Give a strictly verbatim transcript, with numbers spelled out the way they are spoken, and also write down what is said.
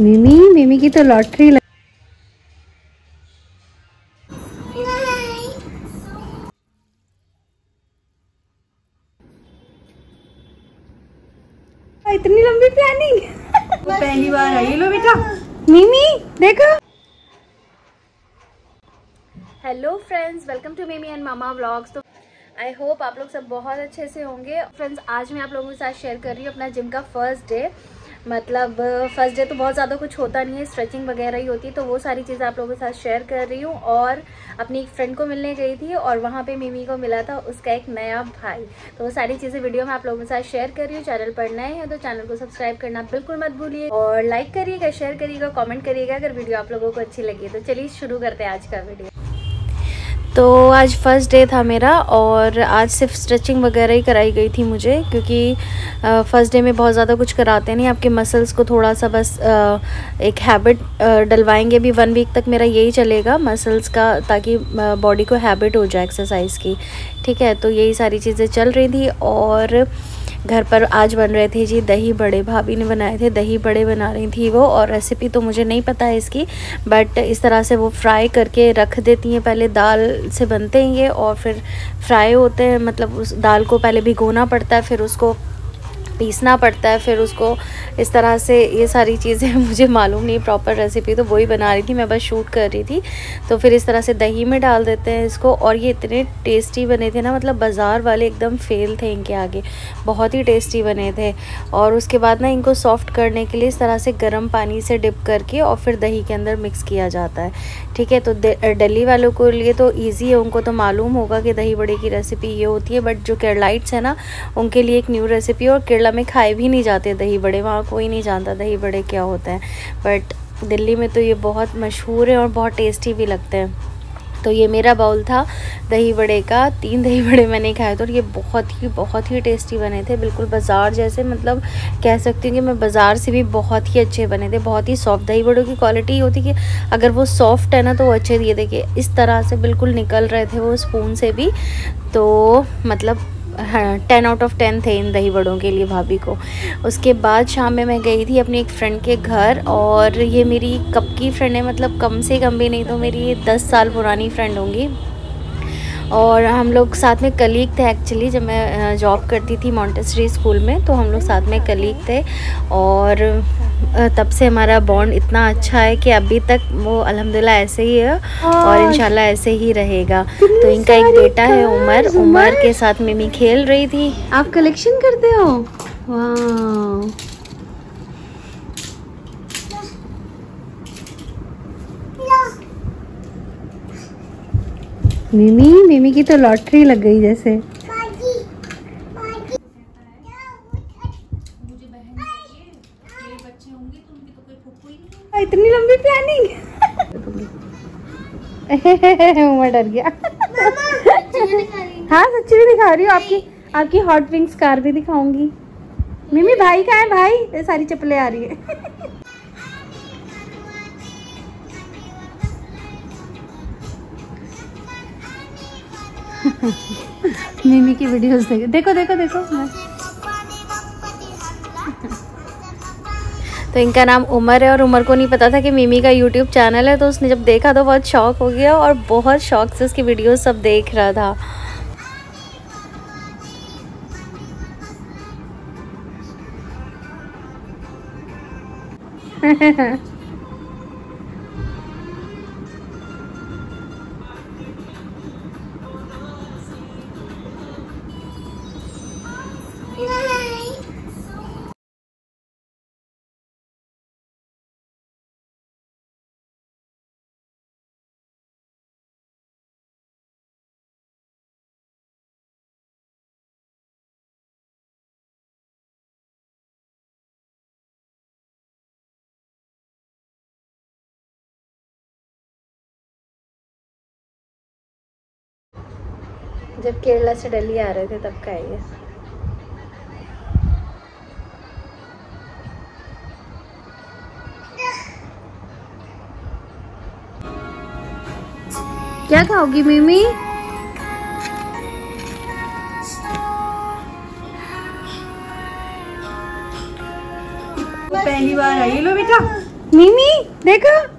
मिमी मिमी की तो लॉटरी लग... इतनी लंबी प्लानिंग पहली बार आई। लो बेटा मिमी देखो। Hello friends, welcome to Memi and mamma vlogs. तो आई होप आप लोग सब बहुत अच्छे से होंगे। फ्रेंड्स आज मैं आप लोगों के साथ शेयर कर रही हूँ अपना जिम का फर्स्ट डे। मतलब फर्स्ट डे तो बहुत ज़्यादा कुछ होता नहीं है, स्ट्रेचिंग वगैरह ही होती है, तो वो सारी चीज़ें आप लोगों के साथ शेयर कर रही हूँ। और अपनी एक फ्रेंड को मिलने गई थी और वहाँ पे मिमी को मिला था उसका एक नया भाई, तो वो सारी चीज़ें वीडियो में आप लोगों के साथ शेयर कर रही हूँ। चैनल पर नए हैं तो चैनल को सब्सक्राइब करना बिल्कुल मत भूलिए और लाइक करिएगा, शेयर करिएगा, कॉमेंट करिएगा अगर वीडियो आप लोगों को अच्छी लगी। तो चलिए शुरू करते हैं आज का वीडियो। तो आज फर्स्ट डे था मेरा और आज सिर्फ स्ट्रेचिंग वगैरह ही कराई गई थी मुझे, क्योंकि फ़र्स्ट डे में बहुत ज़्यादा कुछ कराते नहीं। आपके मसल्स को थोड़ा सा बस आ, एक हैबिट डलवाएंगे। भी वन वीक तक मेरा यही चलेगा मसल्स का, ताकि बॉडी को हैबिट हो जाए एक्सरसाइज की। ठीक है, तो यही सारी चीज़ें चल रही थी। और घर पर आज बन रहे थे जी दही बड़े, भाभी ने बनाए थे। दही बड़े बना रही थी वो, और रेसिपी तो मुझे नहीं पता है इसकी, बट इस तरह से वो फ्राई करके रख देती हैं। पहले दाल से बनते हैं ये और फिर फ्राई होते हैं। मतलब उस दाल को पहले भिगोना पड़ता है, फिर उसको पीसना पड़ता है, फिर उसको इस तरह से। ये सारी चीज़ें मुझे मालूम नहीं प्रॉपर रेसिपी, तो वही बना रही थी, मैं बस शूट कर रही थी। तो फिर इस तरह से दही में डाल देते हैं इसको, और ये इतने टेस्टी बने थे ना, मतलब बाज़ार वाले एकदम फेल थे इनके आगे, बहुत ही टेस्टी बने थे। और उसके बाद ना इनको सॉफ़्ट करने के लिए इस तरह से गर्म पानी से डिप करके और फिर दही के अंदर मिक्स किया जाता है। ठीक है, तो दिल्ली वालों के लिए तो ईजी है, उनको तो मालूम होगा कि दही बड़े की रेसिपी ये होती है। बट जो केरलाइट्स हैं ना, उनके लिए एक न्यू रेसिपी, और केरला में खाए भी नहीं जाते दही बड़े, वहाँ कोई नहीं जानता दही बड़े क्या होते हैं, बट दिल्ली में तो ये बहुत मशहूर है और बहुत टेस्टी भी लगते हैं। तो ये मेरा बाउल था दही बड़े का, तीन दही बड़े मैंने खाए थे और ये बहुत ही बहुत ही टेस्टी बने थे, बिल्कुल बाज़ार जैसे। मतलब कह सकती हूँ कि मैं बाज़ार से भी बहुत ही अच्छे बने थे, बहुत ही सॉफ्ट। दही बड़ों की क्वालिटी होती कि अगर वो सॉफ्ट है ना तो वो अच्छे। ये देखिए इस तरह से बिल्कुल निकल रहे थे वो स्पून से भी, तो मतलब हाँ टेन आउट ऑफ टेन थे इन दही बड़ों के लिए भाभी को। उसके बाद शाम में मैं गई थी अपनी एक फ़्रेंड के घर, और ये मेरी कब की फ्रेंड है, मतलब कम से कम भी नहीं तो मेरी ये दस साल पुरानी फ्रेंड होंगी। और हम लोग साथ में कलीग थे एक्चुअली, जब मैं जॉब करती थी मॉन्टेसरी स्कूल में, तो हम लोग साथ में कलीग थे। और तब से हमारा बॉन्ड इतना अच्छा है कि अभी तक वो अल्हम्दुलिल्लाह ऐसे ही है और इंशाल्लाह ऐसे ही रहेगा। तो इनका एक बेटा है उमर, उमर के साथ मिमी खेल रही थी। आप कलेक्शन करते हो? वाह, मिमी मिमी की तो लॉटरी लग गई जैसे। इतनी लंबी प्लानिंग उमर डर गया। हाँ सच्ची भी दिखा रही हूँ। आपकी आपकी हॉट विंग्स कार भी दिखाऊंगी। मिमी भाई कहाँ है? भाई ये सारी चप्पलें आ रही है। मिमी की वीडियोस देखो देखो देखो। तो इनका नाम उमर है और उमर को नहीं पता था कि मिमी का यूट्यूब चैनल है, तो उसने जब देखा तो बहुत शौक हो गया और बहुत शौक से उसकी वीडियोस सब देख रहा था। जब केरला से दिल्ली आ रहे थे तब का है ये। क्या खाओगी मिमी? पहली बार आई। लो बेटा मीमी देखो।